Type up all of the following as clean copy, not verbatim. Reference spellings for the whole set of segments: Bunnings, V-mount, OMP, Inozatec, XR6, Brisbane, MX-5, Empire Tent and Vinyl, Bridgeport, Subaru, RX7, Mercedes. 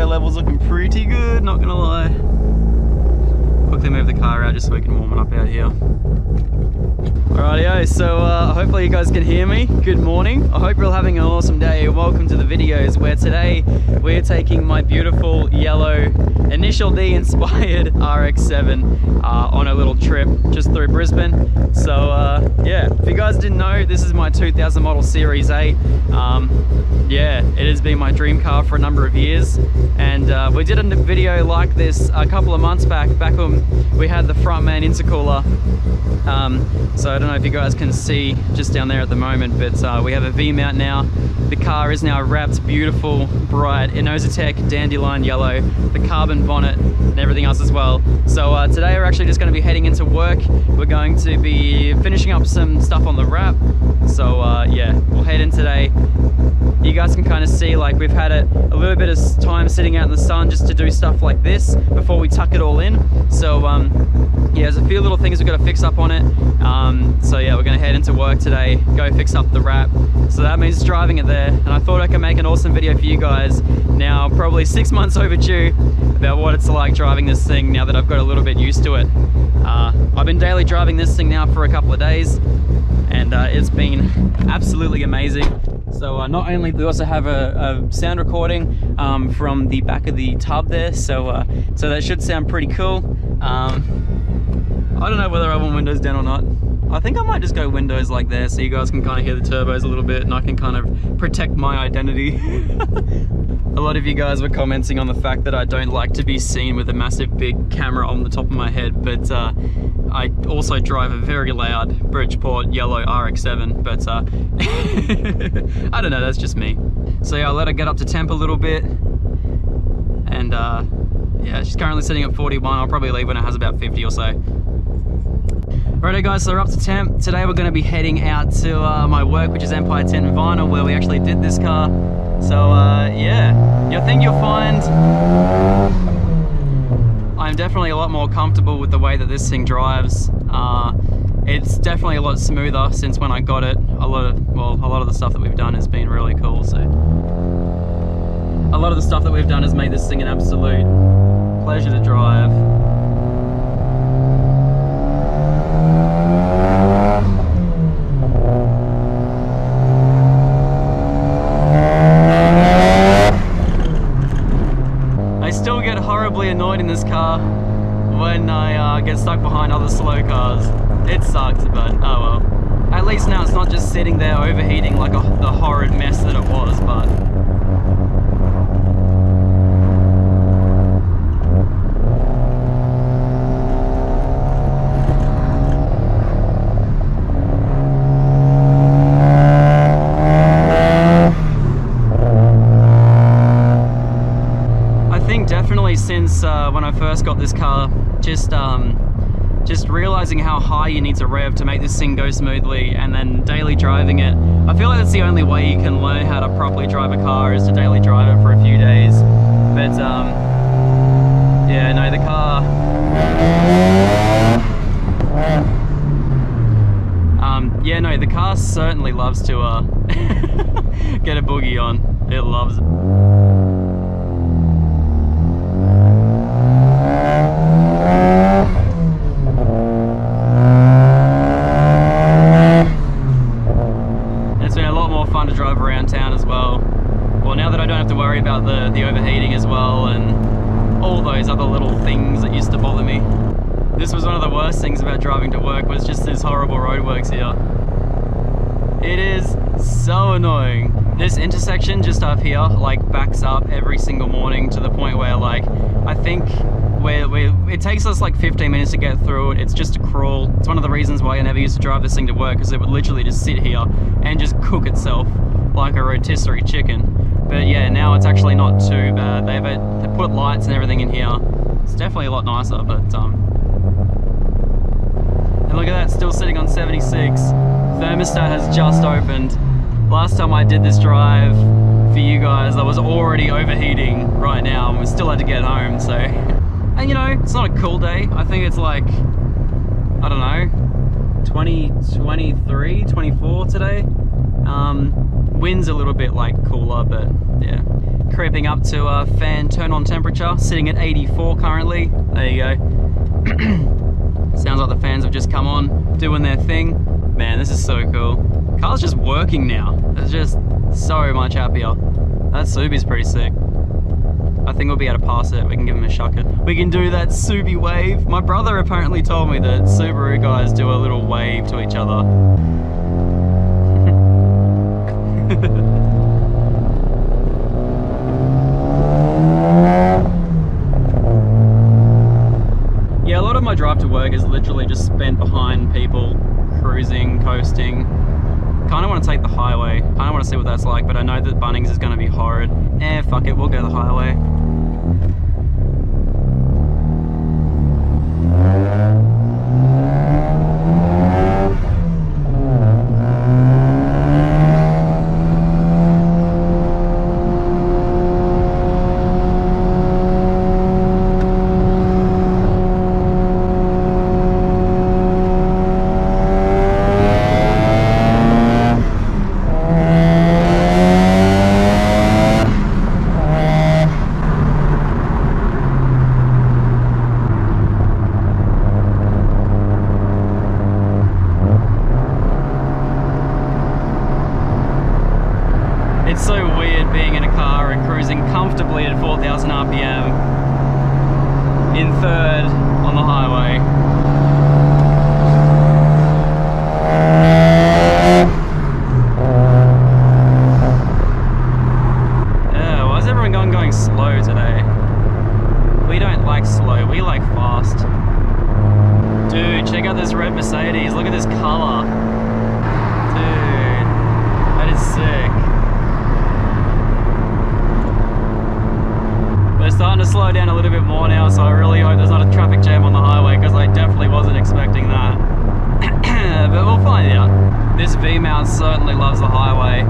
CO level's looking pretty good, not gonna lie. Quickly move the car out just so we can warm it up out here. Alrighty-o, so hopefully you guys can hear me. Good morning. I hope you're all having an awesome day. Welcome to the videos where today we're taking my beautiful yellow Initial D inspired RX7 on a little trip just through Brisbane. So yeah, if you guys didn't know, this is my 2000 model Series 8. Yeah, it has been my dream car for a number of years, and we did a video like this a couple of months back when we had the front man intercooler. So I don't know if you guys can see just down there at the moment, but we have a V-mount now. The car is now wrapped, beautiful, bright, Inozatec dandelion yellow, the carbon bonnet and everything else as well. So today we're actually just going to be heading into work. We're going to be finishing up some stuff on the wrap. So yeah, we'll head in today. You guys can kind of see, like, we've had it a little bit of time sitting out in the sun just to do stuff like this before we tuck it all in. So yeah, there's a few little things we've got to fix up on it. So yeah, we're going to head into work today, go fix up the wrap. So that means driving it there, and I thought I could make an awesome video for you guys now, probably 6 months overdue, about what it's like driving this thing now that I've got a little bit used to it. I've been daily driving this thing now for a couple of days, and it's been absolutely amazing. So not only do we also have a sound recording from the back of the tub there, so so that should sound pretty cool. I don't know whether I want windows down or not. I think I might just go windows like there so you guys can kind of hear the turbos a little bit, and I can kind of protect my identity. A lot of you guys were commenting on the fact that I don't like to be seen with a massive big camera on the top of my head, but I also drive a very loud Bridgeport yellow RX7, but I don't know, that's just me. So yeah, I'll let her get up to temp a little bit, and yeah, she's currently sitting at 41. I'll probably leave when it has about 50 or so. Righto guys, so we're up to temp. Today we're going to be heading out to my work, which is Empire Tent and Vinyl, where we actually did this car. So yeah, I think you'll find I'm definitely a lot more comfortable with the way that this thing drives. It's definitely a lot smoother since when I got it. A lot of the stuff that we've done has been really cool. So a lot of the stuff that we've done has made this thing an absolute pleasure to drive. Annoyed in this car when I get stuck behind other slow cars. It sucks, but oh well. At least now it's not just sitting there overheating like the horrid mess that it was, but since when I first got this car, just realizing how high you need to rev to make this thing go smoothly, and then daily driving it, I feel like that's the only way you can learn how to properly drive a car, is to daily drive it for a few days. But yeah, no, the car yeah, no, the car certainly loves to get a boogie on. It loves it. The overheating as well, and all those other little things that used to bother me. This was one of the worst things about driving to work, was just this horrible roadworks here. It is so annoying. This intersection just up here like backs up every single morning to the point where, like, I think it takes us like 15 minutes to get through it. It's just a crawl. It's one of the reasons why I never used to drive this thing to work, because it would literally just sit here and just cook itself like a rotisserie chicken. But yeah, now it's actually not too bad. They put lights and everything in here. It's definitely a lot nicer, but and look at that, still sitting on 76. Thermostat has just opened. Last time I did this drive for you guys, I was already overheating right now, and we still had to get home, so. And you know, it's not a cool day. I think it's like, I don't know, 23, 24 today. Wind's a little bit like cooler, but yeah. creeping up to a fan turn on temperature, sitting at 84 currently. There you go. Sounds like the fans have just come on, doing their thing. Man, this is so cool. Car's just working now. It's just so much happier. That Subi's pretty sick. I think we'll be able to pass it. We can give him a shucker. We can do that Subi wave. My brother apparently told me that Subaru guys do a little wave to each other. Yeah, a lot of my drive to work is literally just spent behind people, cruising, coasting. Kind of want to take the highway. Kind of want to see what that's like, but I know that Bunnings is going to be horrid. Eh, fuck it, we'll go the highway. It's so weird being in a car and cruising comfortably at 4,000 RPM in third on the highway. Yeah, why is everyone going slow today? We don't like slow, we like fast. Dude, check out this red Mercedes, look at this color. Dude, that is sick. We're starting to slow down a little bit more now, so I really hope there's not a traffic jam on the highway, because I definitely wasn't expecting that. But we'll find out. This V-mount certainly loves the highway.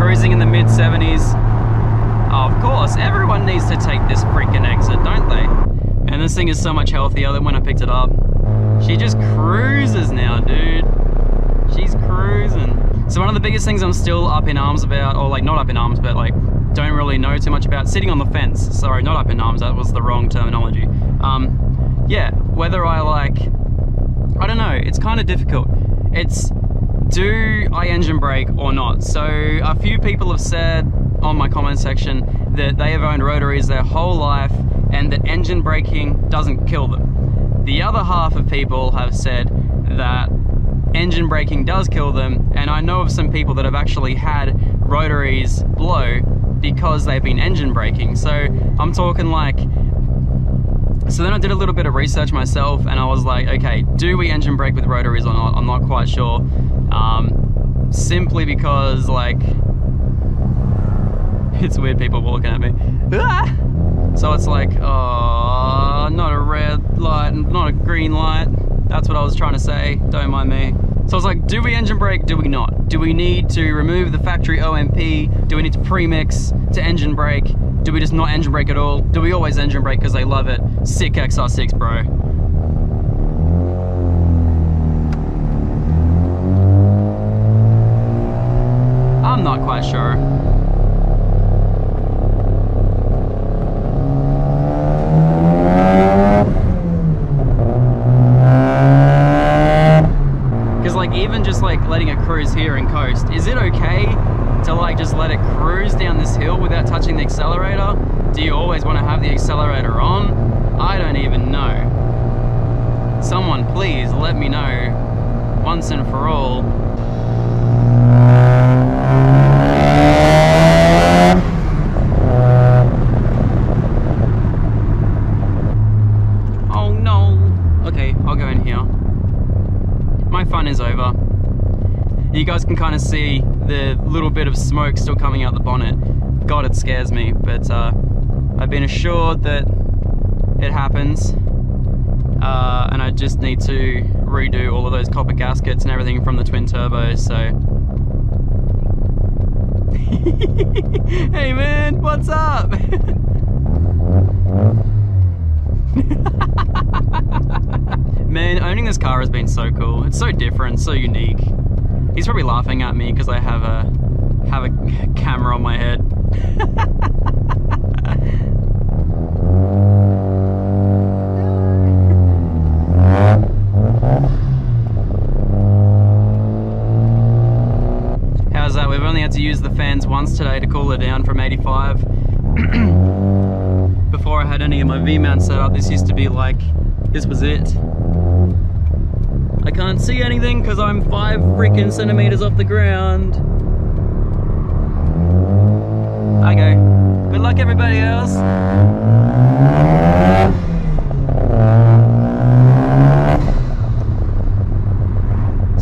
Cruising in the mid-70s. Oh, of course, everyone needs to take this freaking exit, don't they? And this thing is so much healthier than when I picked it up. She just cruises now, dude. She's cruising. So one of the biggest things I'm still up in arms about, or like not up in arms, but like don't really know too much about, sitting on the fence, sorry, not up in arms, that was the wrong terminology. Yeah, whether I like, I don't know, it's kind of difficult. It's, do I engine brake or not? So a few people have said on my comment section that they have owned rotaries their whole life and that engine braking doesn't kill them. The other half of people have said that engine braking does kill them, and I know of some people that have actually had rotaries blow because they've been engine braking. So I'm talking like, so then I did a little bit of research myself and I was like, okay, do we engine brake with rotaries or not? I'm not quite sure. Simply because like, it's weird people walking at me. Ah! So it's like, oh, not a red light, not a green light. That's what I was trying to say, don't mind me. So I was like, do we engine brake, do we not? Do we need to remove the factory OMP? Do we need to premix to engine brake? Do we just not engine brake at all? Do we always engine brake because they love it? Sick XR6, bro. I'm not quite sure. Even just like letting it cruise here and coast, is it okay to like just let it cruise down this hill without touching the accelerator? Do you always want to have the accelerator on? I don't even know. Someone please let me know once and for all. Oh no. Okay, I'll go in here. My fun is over. You guys can kind of see the little bit of smoke still coming out the bonnet. God, it scares me, but I've been assured that it happens, and I just need to redo all of those copper gaskets and everything from the twin turbos, so... Hey man, what's up? Man, owning this car has been so cool. It's so different, so unique. He's probably laughing at me because I have a camera on my head. How's that? We've only had to use the fans once today to cool her down from 85. Before I had any of my V-mount set up, this used to be like, this was it. I can't see anything because I'm 5 freaking centimeters off the ground. Okay, good luck everybody else.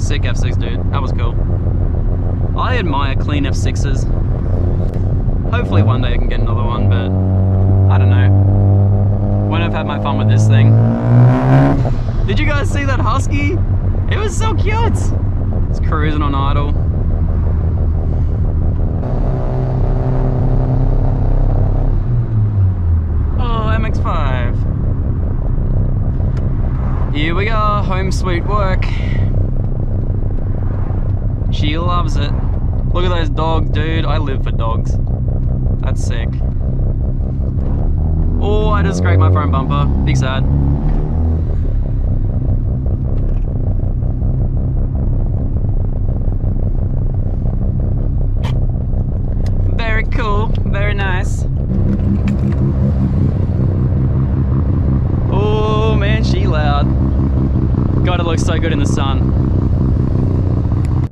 Sick F6 dude, that was cool. I admire clean F6s. Hopefully one day I can get another one, but I don't know. When I've had my fun with this thing. Did you guys see that husky? It was so cute! It's cruising on idle. Oh, MX-5. Here we are, home sweet work. She loves it. Look at those dogs, dude. I live for dogs. That's sick. Oh, I just scraped my front bumper. Big sad. Cool, very nice. Oh man, she loud. God, it looks so good in the sun.